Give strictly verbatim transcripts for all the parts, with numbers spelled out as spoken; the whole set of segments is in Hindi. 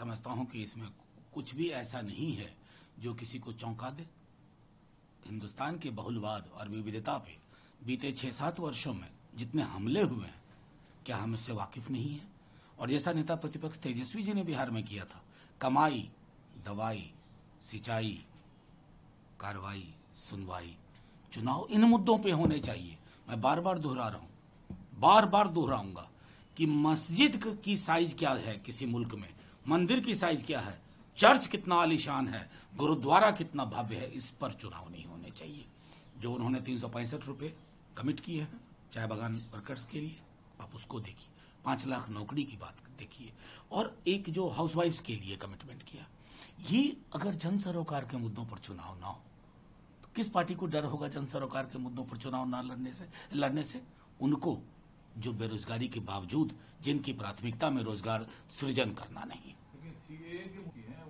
समझता हूं कि इसमें कुछ भी ऐसा नहीं है जो किसी को चौंका दे। हिंदुस्तान के बहुलवाद और विविधता पे बीते छह सात वर्षों में जितने हमले हुए हैं, क्या हम इससे वाकिफ नहीं है? और जैसा नेता प्रतिपक्ष तेजस्वी जी ने बिहार में किया था, कमाई, दवाई, सिंचाई, कार्रवाई, सुनवाई, चुनाव, इन मुद्दों पे होने चाहिए। मैं बार बार दोहरा रहा हूँ, बार बार दोहराऊंगा कि मस्जिद की साइज क्या है किसी मुल्क में, मंदिर की साइज क्या है, चर्च कितना आलीशान है, गुरुद्वारा कितना भव्य है, इस पर चुनाव नहीं होने चाहिए। जो उन्होंने तीन सौ पैंसठ रुपये कमिट किए हैं चाय बागान वर्कर्स के लिए, आप उसको देखिए। पांच लाख नौकरी की बात देखिए, और एक जो हाउसवाइफ्स के लिए कमिटमेंट किया, ये अगर जन सरोकार के मुद्दों पर चुनाव ना हो तो किस पार्टी को डर होगा जन सरोकार के मुद्दों पर चुनाव ना लड़ने से लड़ने से उनको जो बेरोजगारी के बावजूद जिनकी प्राथमिकता में रोजगार सृजन करना नहीं।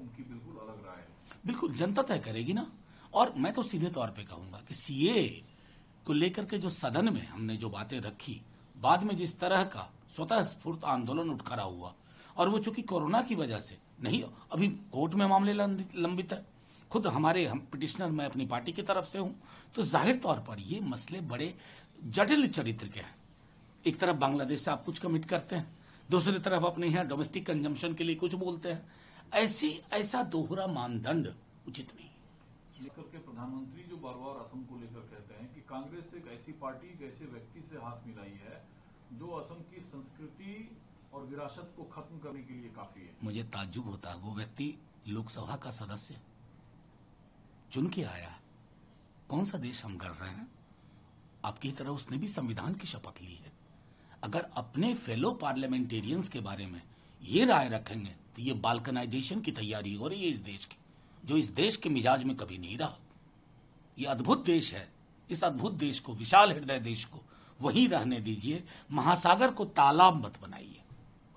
उनकी बिल्कुल अलग राय है, बिल्कुल जनता तय करेगी ना। और मैं तो सीधे तौर पे कहूंगा कि सीए को लेकर के जो सदन में हमने जो बातें रखी, बाद में जिस तरह का स्वतः स्फूर्त आंदोलन उठ खड़ा हुआ, और वो चूंकि कोरोना की वजह से नहीं, अभी कोर्ट में मामले लंबित है। खुद हमारे हम पिटिशनर, मैं अपनी पार्टी की तरफ से हूं, तो जाहिर तौर पर ये मसले बड़े जटिल चरित्र के हैं। एक तरफ बांग्लादेश से आप कुछ कमिट करते हैं, दूसरी तरफ अपने यहाँ डोमेस्टिक कंजम्पशन के लिए कुछ बोलते हैं। ऐसी ऐसा दोहरा मानदंड उचित नहीं। प्रधानमंत्री जो बार बार असम को लेकर कहते हैं कि कांग्रेस एक ऐसी पार्टी, एक ऐसे व्यक्ति से हाथ मिलाई है जो असम की संस्कृति और विरासत को खत्म करने के लिए काफी है, मुझे ताज्जुब होता है। वो व्यक्ति लोकसभा का सदस्य चुन के आया, कौन सा देश हम गढ़ रहे हैं? आपकी तरह उसने भी संविधान की शपथ ली है। अगर अपने फेलो पार्लियामेंटेरियंस के बारे में ये राय रखेंगे तो ये बाल्कनाइजेशन की तैयारी हो रही है इस देश की, जो इस देश के मिजाज में कभी नहीं रहा। ये अद्भुत देश है, इस अद्भुत देश को, विशाल हृदय देश को वहीं रहने दीजिए, महासागर को तालाब मत बनाइए।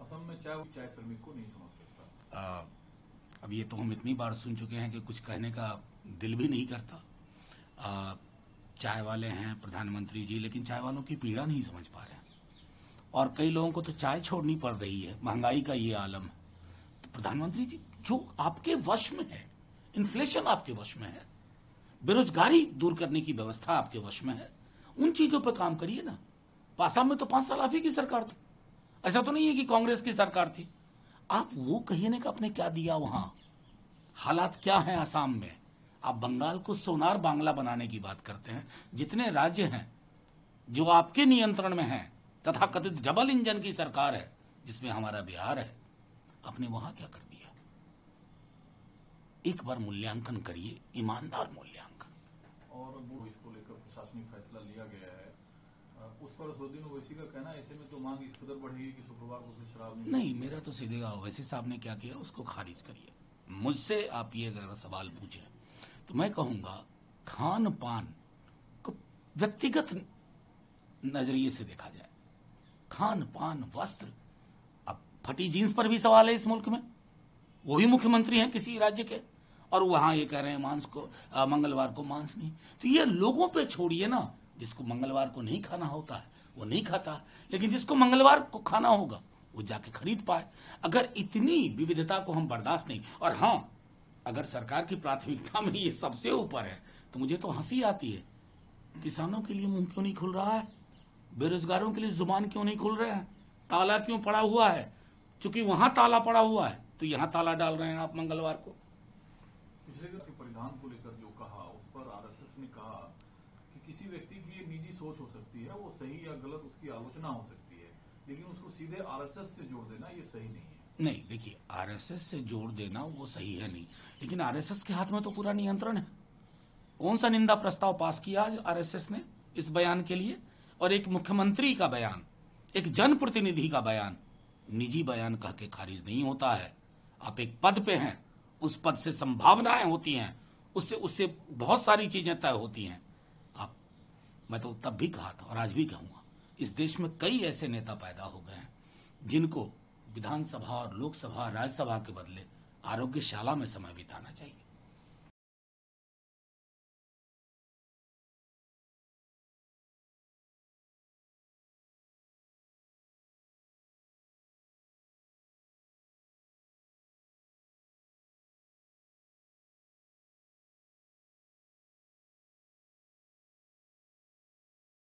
असम में चाय चाय श्रमिक को नहीं समझ सकता। अब ये तो हम इतनी बार सुन चुके हैं कि कुछ कहने का दिल भी नहीं करता। आ, चाय वाले हैं प्रधानमंत्री जी, लेकिन चाय वालों की पीड़ा नहीं समझ पा रहे हैं, और कई लोगों को तो चाय छोड़नी पड़ रही है। महंगाई का ये आलम है। तो प्रधानमंत्री जी, जो आपके वश में है, इन्फ्लेशन आपके वश में है, बेरोजगारी दूर करने की व्यवस्था आपके वश में है, उन चीजों पर काम करिए ना। आसाम में तो पांच साल आप ही की सरकार थी, ऐसा तो नहीं है कि कांग्रेस की सरकार थी। आप वो कहिए ना कि आपने क्या दिया वहां, हालात क्या है आसाम में। आप बंगाल को सोनार बांग्ला बनाने की बात करते हैं। जितने राज्य हैं जो आपके नियंत्रण में हैं, तथा कथित डबल इंजन की सरकार है जिसमें हमारा बिहार है, आपने वहां क्या कर दिया? एक बार मूल्यांकन करिए, ईमानदार मूल्यांकन। और वो इसको लेकर प्रशासनिक फैसला लिया गया है, उस पर असदुद्दीन ओवैसी का कहना ऐसे में तो मांग इस कदर बढ़ेगी कि शुक्रवार को फिर शराब नहीं, नहीं मेरा तो सीधे ओवैसी साहब ने क्या किया उसको खारिज करिए। मुझसे आप ये अगर सवाल पूछे तो मैं कहूंगा खान पान को व्यक्तिगत नजरिए से देखा जाए। खान पान, वस्त्र, अब फटी जीन्स पर भी सवाल है इस मुल्क में। वो भी मुख्यमंत्री हैं किसी राज्य के, और वहां ये कह रहे हैं मांस को आ, मंगलवार को मांस नहीं। तो ये लोगों पे छोड़िए ना। जिसको मंगलवार को नहीं खाना होता है वो नहीं खाता, लेकिन जिसको मंगलवार को खाना होगा वो जाके खरीद पाए। अगर इतनी विविधता को हम बर्दाश्त नहीं, और हाँ, अगर सरकार की प्राथमिकता में ये सबसे ऊपर है तो मुझे तो हंसी आती है, किसानों के लिए मुंह क्यों नहीं खुल रहा है, बेरोजगारों के लिए जुबान क्यों नहीं खुल रहे हैं, ताला क्यों पड़ा हुआ है? चूंकि वहां ताला पड़ा हुआ है तो यहाँ ताला डाल रहे हैं आप मंगलवार को। पिछले के परिधान को लेकर जो कहा उस पर आरएसएस ने कहा कि किसी व्यक्ति की एक निजी सोच हो सकती है, वो सही या गलत उसकी आलोचना हो सकती है, लेकिन उसको सीधे आरएसएस से जोड़ देना ये सही नहीं है। नहीं, देखिए, आरएसएस से जोड़ देना वो सही है नहीं, लेकिन आरएसएस के हाथ में तो पूरा नियंत्रण है। कौन सा निंदा प्रस्ताव पास किया आज आरएसएस ने इस बयान के लिए? और एक मुख्यमंत्री का बयान, एक जनप्रतिनिधि का बयान निजी बयान कह के खारिज नहीं होता है। आप एक पद पे हैं, उस पद से संभावनाएं होती हैं, उससे उससे बहुत सारी चीजें तय होती हैं। आप, मैं तो तब भी कहा था और आज भी कहूंगा, इस देश में कई ऐसे नेता पैदा हो गए हैं जिनको विधानसभा और लोकसभा, राज्यसभा के बदले आरोग्यशाला में समय बिताना चाहिए।